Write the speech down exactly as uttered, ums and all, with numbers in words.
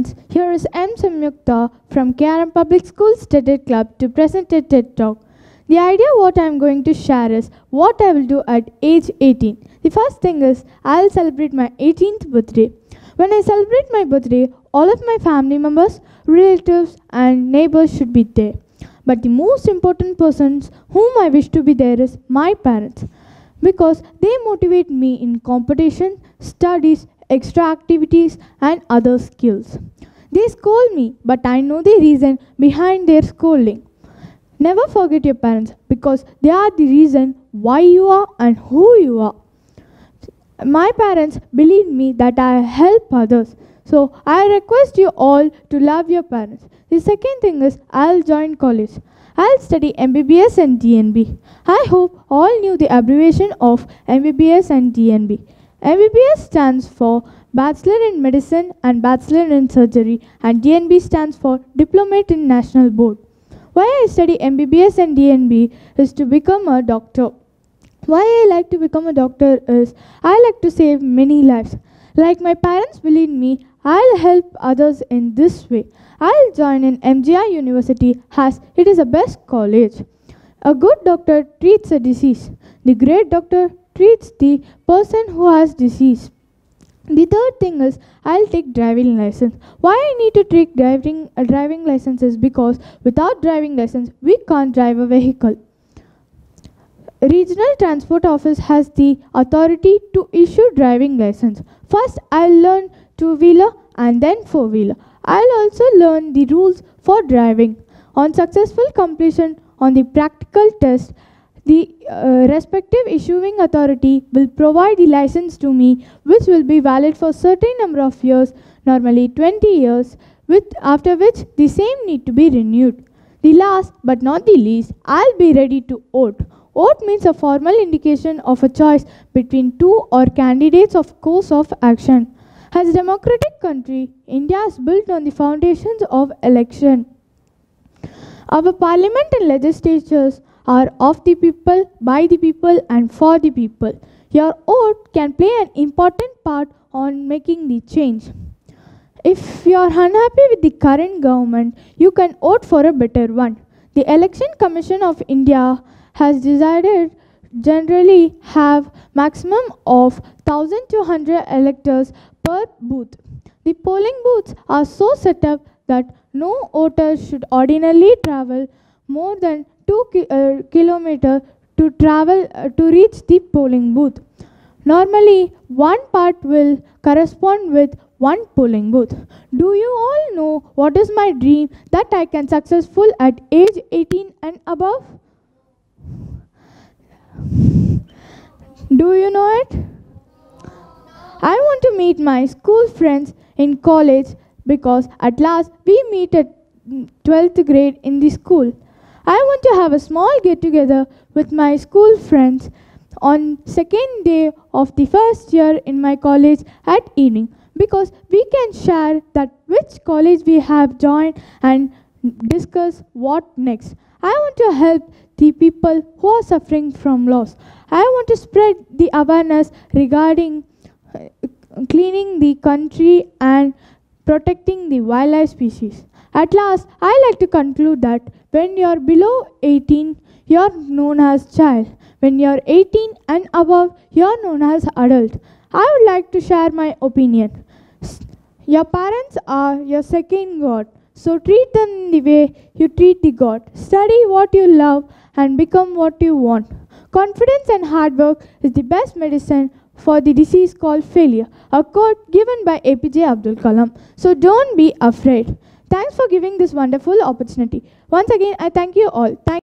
Friends, here is M Samyukta from K R M Public School Study Club to present a TED Talk. The idea what I am going to share is what I will do at age eighteen. The first thing is I will celebrate my eighteenth birthday. When I celebrate my birthday, all of my family members, relatives and neighbors should be there. But the most important persons whom I wish to be there is my parents, because they motivate me in competition, studies, extra activities and other skills. They scold me, but I know the reason behind their scolding. Never forget your parents, because they are the reason why you are and who you are. My parents believe me that I help others. So I request you all to love your parents. The second thing is I'll join college. I'll study M B B S and D N B. I hope all knew the abbreviation of M B B S and D N B. M B B S stands for Bachelor in Medicine and Bachelor in Surgery, and D N B stands for Diplomate in National Board. Why I study M B B S and D N B is to become a doctor. Why I like to become a doctor is I like to save many lives. Like my parents believe me, I'll help others in this way. I'll join in M G I University as it is the best college. A good doctor treats a disease. The great doctor treats the person who has disease. The third thing is I'll take driving license. Why I need to take driving a driving license is because without driving license we can't drive a vehicle. Regional Transport Office has the authority to issue driving license. First I'll learn two-wheeler and then four-wheeler. I'll also learn the rules for driving. On successful completion on the practical test, the uh, respective issuing authority will provide the license to me, which will be valid for certain number of years, normally twenty years, with, after which the same need to be renewed. The last but not the least, I'll be ready to vote. Vote means a formal indication of a choice between two or candidates of course of action. As a democratic country, India is built on the foundations of election. Our parliament and legislatures are of the people, by the people and for the people. Your vote can play an important part on making the change. If you are unhappy with the current government, you can vote for a better one. The Election Commission of India has decided generally have maximum of one thousand two hundred electors per booth. The polling booths are so set up that no voter should ordinarily travel more than two kilometers to travel uh, to reach the polling booth. Normally, one part will correspond with one polling booth. Do you all know what is my dream that I can successful at age eighteen and above? Do you know it? I want to meet my school friends in college, because at last we meet at twelfth grade in the school. I want to have a small get-together with my school friends on second day of the first year in my college at evening, because we can share that which college we have joined and discuss what next. I want to help the people who are suffering from loss. I want to spread the awareness regarding cleaning the country and protecting the wildlife species. At last, I like to conclude that when you are below eighteen, you are known as child. When you are eighteen and above, you are known as adult. I would like to share my opinion. Your parents are your second God, so treat them the way you treat the God. Study what you love and become what you want. Confidence and hard work is the best medicine for the disease called failure, a quote given by A P J Abdul Kalam. So don't be afraid. Thanks for giving this wonderful opportunity. Once again, I thank you all. Thank